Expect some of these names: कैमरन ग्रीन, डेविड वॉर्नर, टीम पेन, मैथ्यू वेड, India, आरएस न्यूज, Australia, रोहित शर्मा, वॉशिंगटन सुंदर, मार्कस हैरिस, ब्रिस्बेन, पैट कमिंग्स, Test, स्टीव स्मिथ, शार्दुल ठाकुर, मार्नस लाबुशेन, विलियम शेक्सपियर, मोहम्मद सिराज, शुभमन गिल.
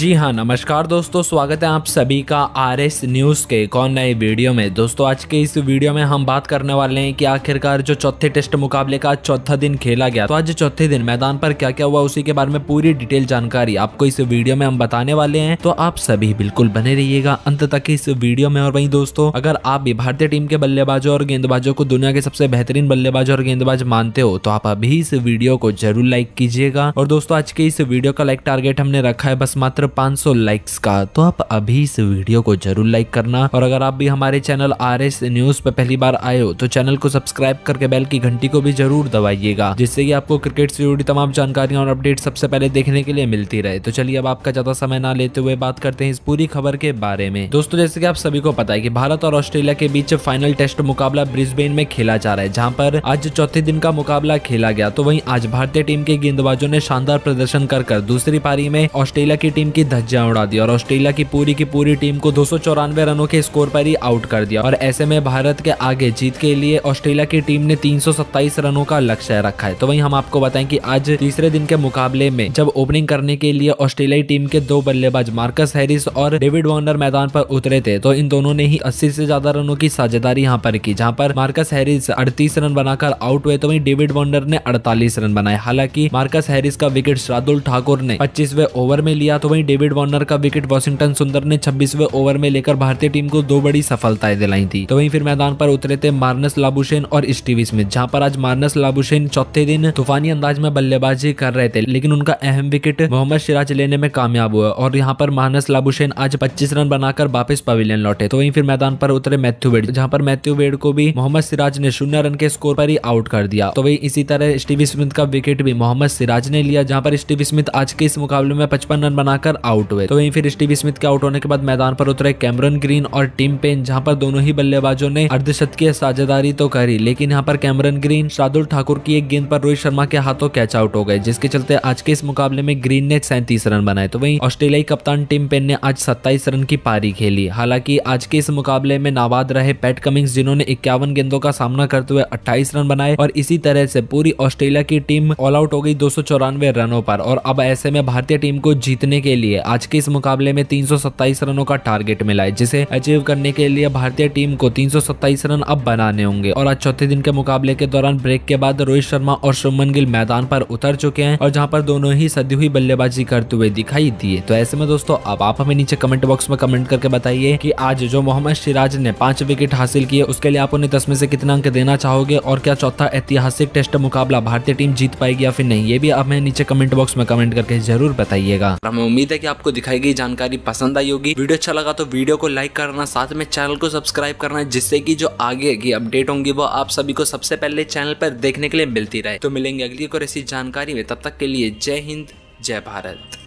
जी हाँ, नमस्कार दोस्तों, स्वागत है आप सभी का आरएस न्यूज के एक और नए वीडियो में। दोस्तों आज के इस वीडियो में हम बात करने वाले हैं कि आखिरकार जो चौथे टेस्ट मुकाबले का चौथा दिन खेला गया, तो आज चौथे दिन मैदान पर क्या क्या हुआ उसी के बारे में पूरी डिटेल जानकारी आपको इस वीडियो में हम बताने वाले हैं। तो आप सभी बिल्कुल बने रहिएगा अंत तक इस वीडियो में। और वही दोस्तों, अगर आप भी भारतीय टीम के बल्लेबाजों और गेंदबाजों को दुनिया के सबसे बेहतरीन बल्लेबाज और गेंदबाज मानते हो तो आप अभी इस वीडियो को जरूर लाइक कीजिएगा। और दोस्तों आज के इस वीडियो का लाइक टारगेट हमने रखा है बस 500 लाइक्स का, तो आप अभी इस वीडियो को जरूर लाइक करना। और अगर आप भी हमारे चैनल आरएस न्यूज पर पहली बार आए हो तो चैनल को सब्सक्राइब करके बेल की घंटी को भी जरूर दबाइएगा, जिससे कि आपको क्रिकेट से जुड़ी तमाम जानकारियां और अपडेट सबसे पहले देखने के लिए मिलती रहे। तो चलिए अब आपका ज्यादा समय ना लेते हुए बात करते हैं इस पूरी खबर के बारे में। दोस्तों जैसे कि आप सभी को पता है कि भारत और ऑस्ट्रेलिया के बीच फाइनल टेस्ट मुकाबला ब्रिस्बेन में खेला जा रहा है, जहाँ पर आज चौथे दिन का मुकाबला खेला गया। तो वहीं आज भारतीय टीम के गेंदबाजों ने शानदार प्रदर्शन कर दूसरी पारी में ऑस्ट्रेलिया की टीम की धज्जियां उड़ा दी और ऑस्ट्रेलिया की पूरी टीम को 294 रनों के स्कोर पर ही आउट कर दिया। और ऐसे में भारत के आगे जीत के लिए ऑस्ट्रेलिया की टीम ने 327 रनों का लक्ष्य रखा है। तो वहीं हम आपको बताएं कि आज तीसरे दिन के मुकाबले में जब ओपनिंग करने के लिए ऑस्ट्रेलियाई टीम के दो बल्लेबाज मार्कस हैरिस और डेविड वॉर्नर मैदान पर उतरे थे, तो इन दोनों ने ही 80 से ज्यादा रनों की साझेदारी यहाँ पर की, जहाँ पर मार्कस हैरिस 38 रन बनाकर आउट हुए, तो वहीं डेविड वॉर्नर ने 48 रन बनाए। हालांकि मार्कस हैरिस का विकेट शार्दुल ठाकुर ने 25वें ओवर में लिया, तो वहीं डेविड वॉर्नर का विकेट वॉशिंगटन सुंदर ने 26वें ओवर में लेकर भारतीय टीम को दो बड़ी सफलताएं दिलाई थी। तो वहीं फिर मैदान पर उतरे थे मार्नस लाबुशेन और स्टीव स्मिथ, जहां पर आज मार्नस लाबुशेन चौथे दिन तूफानी अंदाज में बल्लेबाजी कर रहे थे, लेकिन उनका अहम विकेट मोहम्मद सिराज लेने में कामयाब हुआ और यहाँ पर मार्नस लाबुशेन आज 25 रन बनाकर वापस पवेलियन लौटे। तो वहीं फिर मैदान पर उतरे मैथ्यू वेड, जहाँ पर मैथ्यू वेड को भी मोहम्मद सिराज ने 0 रन के स्कोर पर ही आउट कर दिया। तो वही इसी तरह स्टीव स्मिथ का विकेट भी मोहम्मद सिराज ने लिया, जहाँ पर स्टीव स्मिथ आज के इस मुकाबले में 55 रन बनाकर आउट हुए। तो वहीं फिर स्टीव स्मिथ के आउट होने के बाद मैदान पर उतरे कैमरन ग्रीन और टीम पेन, जहां पर दोनों ही बल्लेबाजों ने अर्धशतकीय साझेदारी तो करी, लेकिन यहां पर कैमरन ग्रीन शार्दुल ठाकुर की एक गेंद पर रोहित शर्मा के हाथों कैच आउट हो गए, जिसके चलते आज के इस मुकाबले में ग्रीन ने 37 रन बनाए। तो वहीं ऑस्ट्रेलियाई कप्तान टीम पेन ने आज 27 रन की पारी खेली। हालांकि आज के इस मुकाबले में नाबाद रहे पैट कमिंग्स, जिन्होंने 51 गेंदों का सामना करते हुए 28 रन बनाए। और इसी तरह से पूरी ऑस्ट्रेलिया की टीम ऑल आउट हो गई 294 रनों पर। और अब ऐसे में भारतीय टीम को जीतने के लिए आज के इस मुकाबले में 327 रनों का टारगेट मिला है, जिसे अचीव करने के लिए भारतीय टीम को 327 रन अब बनाने होंगे। और आज चौथे दिन के मुकाबले के दौरान ब्रेक के बाद रोहित शर्मा और शुभमन गिल मैदान पर उतर चुके हैं, और जहां पर दोनों ही सदी हुई बल्लेबाजी करते हुए दिखाई दिए। तो ऐसे में दोस्तों अब आप हमें नीचे कमेंट बॉक्स में कमेंट करके बताइए कि आज जो मोहम्मद सिराज ने 5 विकेट हासिल किए उसके लिए आप उन्हें 10 में से कितना अंक देना चाहोगे, और क्या चौथा ऐतिहासिक टेस्ट मुकाबला भारतीय टीम जीत पाएगी या फिर नहीं, ये भी आप हमें नीचे कमेंट बॉक्स में कमेंट करके जरूर बताइएगा। हमें उम्मीद है कि आपको दिखाई गई जानकारी पसंद आई होगी। वीडियो अच्छा लगा तो वीडियो को लाइक करना, साथ में चैनल को सब्सक्राइब करना है, जिससे कि जो आगे की अपडेट होंगी वो आप सभी को सबसे पहले चैनल पर देखने के लिए मिलती रहे। तो मिलेंगे अगली और ऐसी जानकारी में, तब तक के लिए जय हिंद जय भारत।